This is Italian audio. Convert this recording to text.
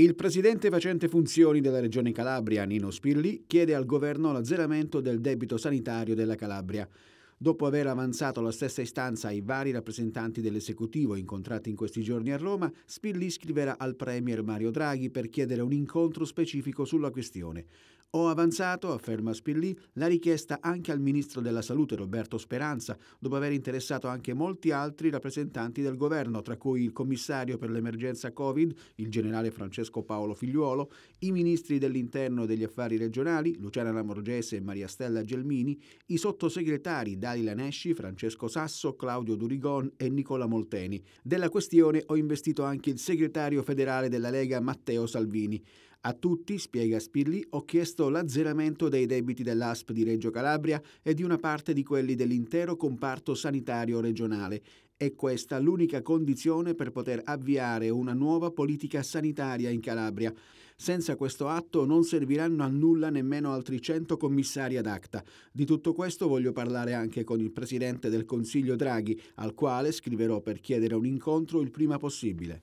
Il presidente facente funzioni della Regione Calabria, Nino Spirlì, chiede al governo l'azzeramento del debito sanitario della Calabria. Dopo aver avanzato la stessa istanza ai vari rappresentanti dell'esecutivo incontrati in questi giorni a Roma, Spirlì scriverà al premier Mario Draghi per chiedere un incontro specifico sulla questione. Ho avanzato, afferma Spirlì, la richiesta anche al ministro della Salute Roberto Speranza, dopo aver interessato anche molti altri rappresentanti del governo, tra cui il commissario per l'emergenza Covid, il generale Francesco Paolo Figliuolo, i ministri dell'Interno e degli Affari Regionali, Luciana Lamorgese e Maria Stella Gelmini, i sottosegretari Dalila Nesci, Francesco Sasso, Claudio Durigon e Nicola Molteni. Della questione ho investito anche il segretario federale della Lega Matteo Salvini. A tutti, spiega Spirlì, ho chiesto l'azzeramento dei debiti dell'ASP di Reggio Calabria e di una parte di quelli dell'intero comparto sanitario regionale. È questa l'unica condizione per poter avviare una nuova politica sanitaria in Calabria. Senza questo atto non serviranno a nulla nemmeno altri 100 commissari ad acta. Di tutto questo voglio parlare anche con il presidente del Consiglio Draghi, al quale scriverò per chiedere un incontro il prima possibile.